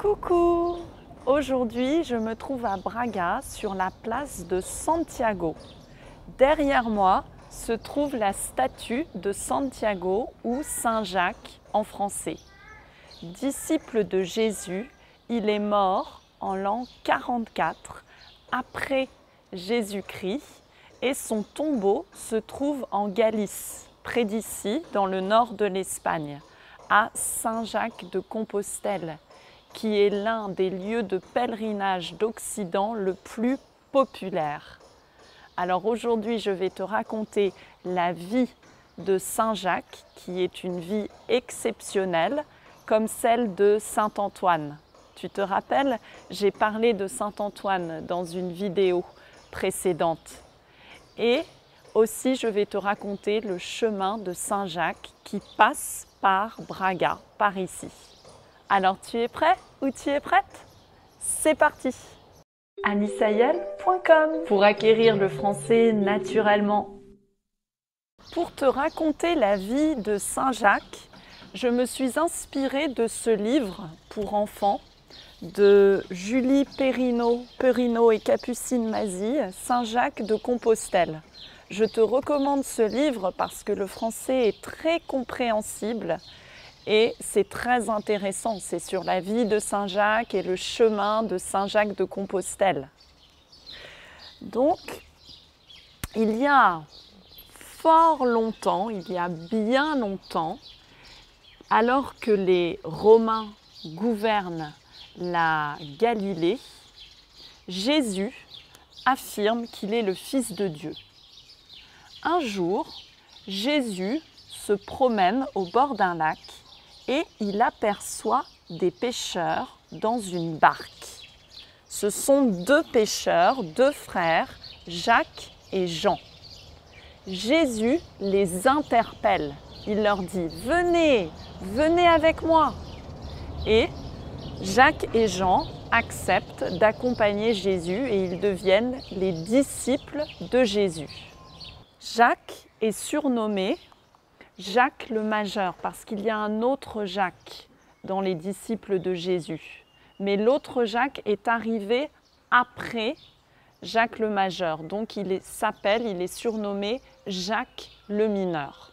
Coucou! Aujourd'hui, je me trouve à Braga sur la place de Santiago. Derrière moi se trouve la statue de Santiago ou Saint-Jacques en français. Disciple de Jésus, il est mort en l'an 44 après Jésus-Christ et son tombeau se trouve en Galice, près d'ici, dans le nord de l'Espagne, à Saint-Jacques de Compostelle, qui est l'un des lieux de pèlerinage d'Occident le plus populaire. Alors aujourd'hui, je vais te raconter la vie de Saint-Jacques, qui est une vie exceptionnelle, comme celle de Saint-Antoine. Tu te rappelles, j'ai parlé de Saint-Antoine dans une vidéo précédente. Et aussi, je vais te raconter le chemin de Saint-Jacques qui passe par Braga, par ici. Alors, tu es prêt ou tu es prête? C'est parti! aliceayel.com pour acquérir le français naturellement. Pour te raconter la vie de Saint-Jacques, je me suis inspirée de ce livre pour enfants de Julie Perrineau et Capucine Mazie, Saint-Jacques de Compostelle. Je te recommande ce livre parce que le français est très compréhensible et c'est très intéressant. C'est sur la vie de Saint-Jacques et le chemin de Saint-Jacques de Compostelle. Donc, il y a fort longtemps, il y a bien longtemps, alors que les Romains gouvernent la Galilée, Jésus affirme qu'il est le Fils de Dieu. Un jour, Jésus se promène au bord d'un lac et il aperçoit des pêcheurs dans une barque. Ce sont deux pêcheurs, deux frères, Jacques et Jean. Jésus les interpelle. Il leur dit « Venez, venez avec moi !» Et Jacques et Jean acceptent d'accompagner Jésus et ils deviennent les disciples de Jésus. Jacques est surnommé Jacques le majeur parce qu'il y a un autre Jacques dans les disciples de Jésus. Mais l'autre Jacques est arrivé après Jacques le majeur. Donc il est surnommé Jacques le mineur.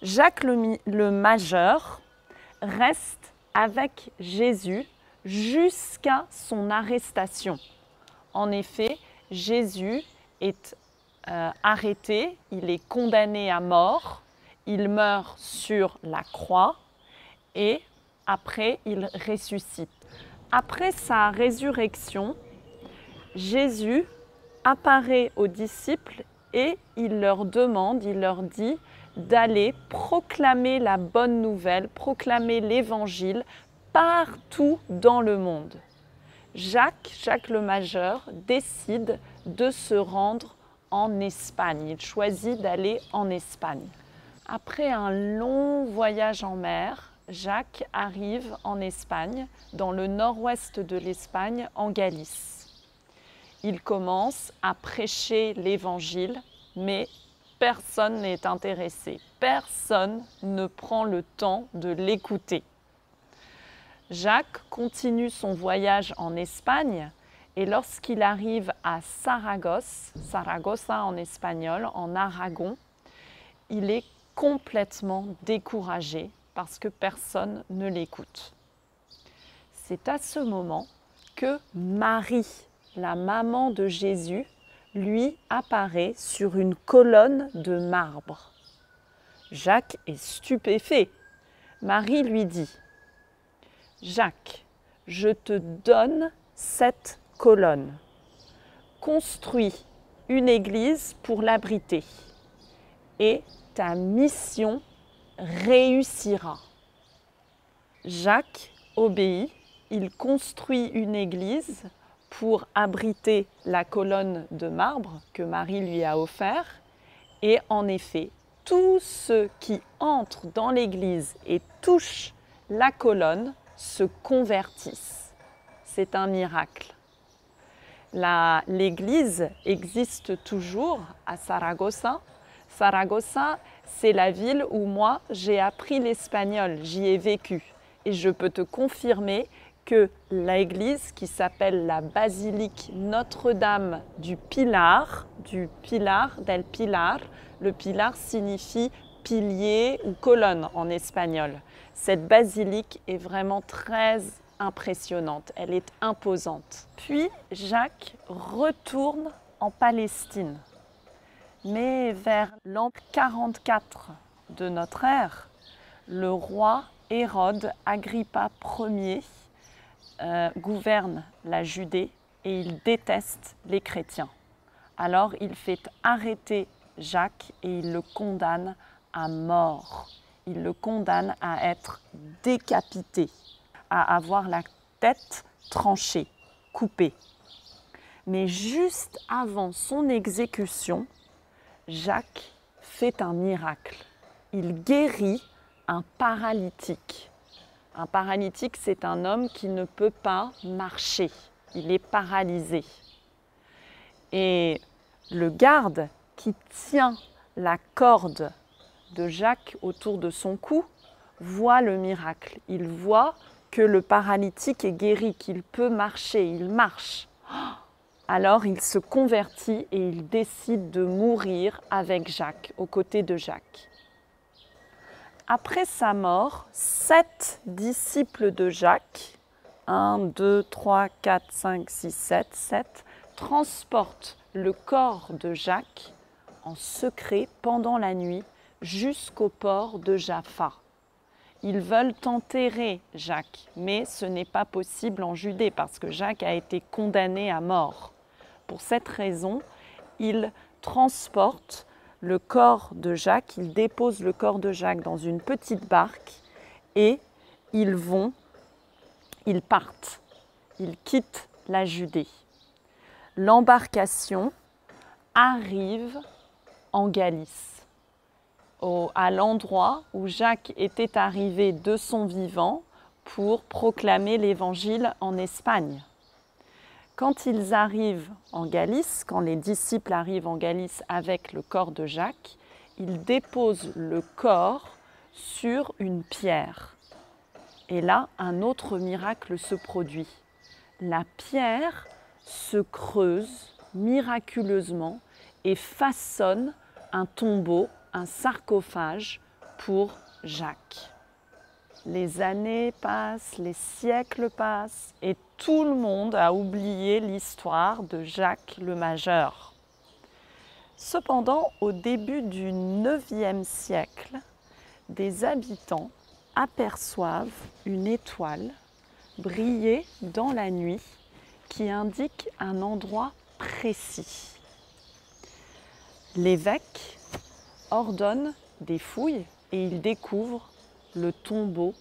Jacques le majeur reste avec Jésus jusqu'à son arrestation. En effet, Jésus est arrêté, il est condamné à mort, il meurt sur la croix et après il ressuscite. Après sa résurrection, Jésus apparaît aux disciples et il leur dit d'aller proclamer la bonne nouvelle, proclamer l'évangile partout dans le monde. Jacques le majeur, décide de se rendre en Espagne. Il choisit d'aller en Espagne. Après un long voyage en mer, Jacques arrive en Espagne, dans le nord-ouest de l'Espagne, en Galice. Il commence à prêcher l'Évangile, mais personne n'est intéressé. Personne ne prend le temps de l'écouter. Jacques continue son voyage en Espagne. Et lorsqu'il arrive à Saragosse, Saragossa en espagnol, en Aragon, il est complètement découragé parce que personne ne l'écoute. C'est à ce moment que Marie, la maman de Jésus, lui apparaît sur une colonne de marbre. Jacques est stupéfait. Marie lui dit « Jacques, je te donne cette colonne. Construis une église pour l'abriter et ta mission réussira. » Jacques obéit, il construit une église pour abriter la colonne de marbre que Marie lui a offert et en effet, tous ceux qui entrent dans l'église et touchent la colonne se convertissent. C'est un miracle. L'église existe toujours à Saragosse. Saragosse, c'est la ville où moi j'ai appris l'espagnol, j'y ai vécu. Et je peux te confirmer que l'église qui s'appelle la basilique Notre-Dame du Pilar, del Pilar, le Pilar signifie pilier ou colonne en espagnol. Cette basilique est vraiment très impressionnante, elle est imposante. Puis Jacques retourne en Palestine, mais vers l'an 44 de notre ère, le roi Hérode Agrippa Ier gouverne la Judée et il déteste les chrétiens. Alors il fait arrêter Jacques et il le condamne à mort. Il le condamne à être décapité, à avoir la tête tranchée, coupée. Mais juste avant son exécution, Jacques fait un miracle. Il guérit un paralytique. Un paralytique, c'est un homme qui ne peut pas marcher. Il est paralysé. Et le garde qui tient la corde de Jacques autour de son cou voit le miracle. Il voit que le paralytique est guéri, qu'il peut marcher, il marche. Alors il se convertit et il décide de mourir avec Jacques, aux côtés de Jacques. Après sa mort, 7 disciples de Jacques, 1, 2, 3, 4, 5, 6, 7, 7, transportent le corps de Jacques en secret pendant la nuit jusqu'au port de Jaffa. Ils veulent enterrer Jacques, mais ce n'est pas possible en Judée parce que Jacques a été condamné à mort. Pour cette raison, ils transportent le corps de Jacques, ils déposent le corps de Jacques dans une petite barque et ils partent, ils quittent la Judée. L'embarcation arrive en Galice, à l'endroit où Jacques était arrivé de son vivant pour proclamer l'évangile en Espagne. Quand ils arrivent en Galice, quand les disciples arrivent en Galice avec le corps de Jacques, ils déposent le corps sur une pierre. Et là, un autre miracle se produit. La pierre se creuse miraculeusement et façonne un tombeau, un sarcophage pour Jacques. Les années passent, les siècles passent et tout le monde a oublié l'histoire de Jacques le majeur. Cependant, au début du IXe siècle, des habitants aperçoivent une étoile briller dans la nuit qui indique un endroit précis. L'évêque ordonne des fouilles et il découvre le tombeau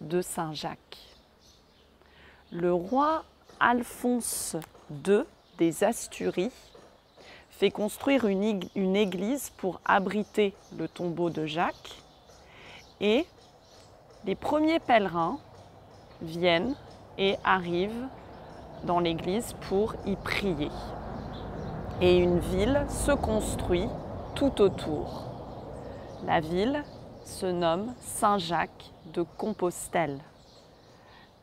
de Saint-Jacques. Le roi Alphonse II des Asturies fait construire une église pour abriter le tombeau de Jacques et les premiers pèlerins viennent et arrivent dans l'église pour y prier. Et une ville se construit tout autour. La ville se nomme Saint-Jacques de Compostelle.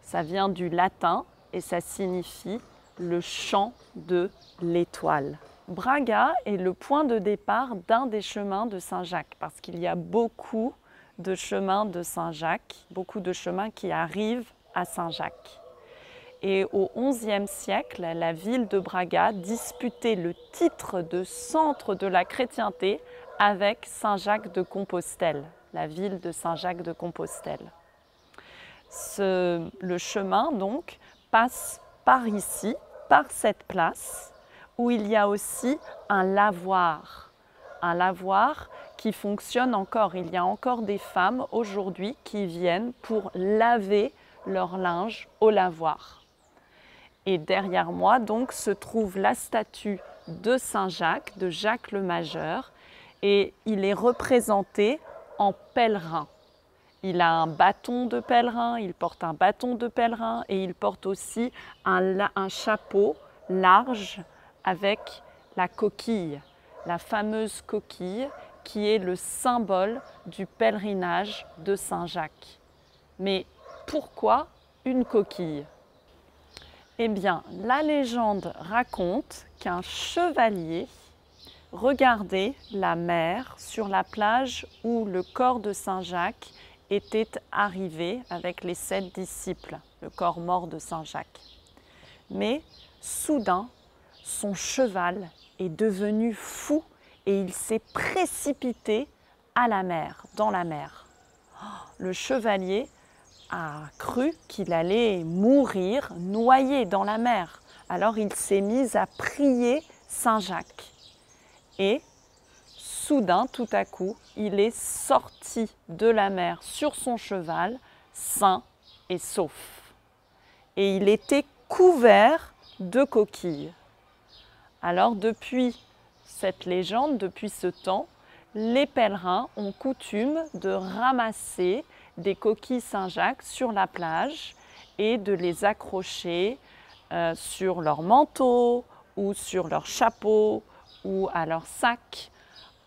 Ça vient du latin et ça signifie le champ de l'étoile. Braga est le point de départ d'un des chemins de Saint-Jacques parce qu'il y a beaucoup de chemins de Saint-Jacques, beaucoup de chemins qui arrivent à Saint-Jacques. Et au XIe siècle, la ville de Braga disputait le titre de centre de la chrétienté avec Saint-Jacques de Compostelle, la ville de Saint-Jacques de Compostelle. Le chemin donc passe par ici, par cette place où il y a aussi un lavoir qui fonctionne encore. Il y a encore des femmes aujourd'hui qui viennent pour laver leur linge au lavoir. Et derrière moi donc se trouve la statue de Saint-Jacques, de Jacques le majeur, et il est représenté en pèlerin. Il a un bâton de pèlerin, il porte un bâton de pèlerin et il porte aussi un chapeau large avec la coquille, la fameuse coquille qui est le symbole du pèlerinage de Saint-Jacques. Mais pourquoi une coquille? Eh bien, la légende raconte qu'un chevalier regardait la mer sur la plage où le corps de Saint-Jacques était arrivé avec les 7 disciples, le corps mort de Saint-Jacques. Mais soudain, son cheval est devenu fou et il s'est précipité à la mer, dans la mer. Le chevalier a cru qu'il allait mourir noyé dans la mer. Alors il s'est mis à prier Saint-Jacques. Et soudain, tout à coup, il est sorti de la mer sur son cheval, sain et sauf. Et il était couvert de coquilles. Alors depuis cette légende, depuis ce temps, les pèlerins ont coutume de ramasser des coquilles Saint-Jacques sur la plage et de les accrocher sur leur manteau ou sur leur chapeau ou à leur sac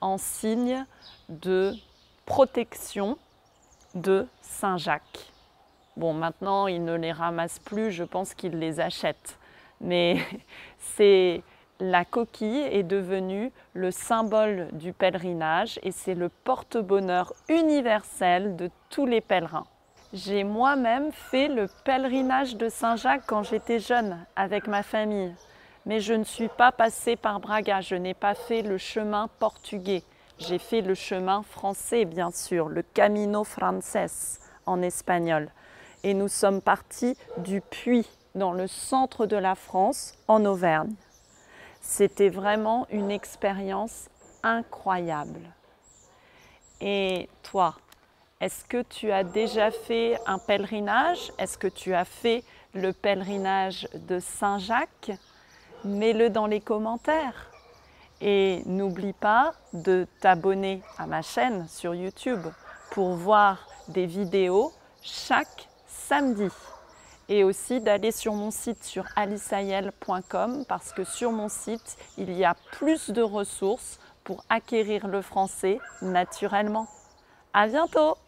en signe de protection de Saint-Jacques. Bon, maintenant, ils ne les ramassent plus, je pense qu'ils les achètent. Mais c'est la coquille est devenue le symbole du pèlerinage et c'est le porte-bonheur universel de tous les pèlerins. J'ai moi-même fait le pèlerinage de Saint-Jacques quand j'étais jeune avec ma famille. Mais je ne suis pas passée par Braga, je n'ai pas fait le chemin portugais. J'ai fait le chemin français, bien sûr, le Camino Frances en espagnol. Et nous sommes partis du Puy, dans le centre de la France, en Auvergne. C'était vraiment une expérience incroyable. Et toi, est-ce que tu as déjà fait un pèlerinage? Est-ce que tu as fait le pèlerinage de Saint-Jacques? Mets-le dans les commentaires et n'oublie pas de t'abonner à ma chaîne sur YouTube pour voir des vidéos chaque samedi et aussi d'aller sur mon site sur aliceayel.com parce que sur mon site, il y a plus de ressources pour acquérir le français naturellement. À bientôt!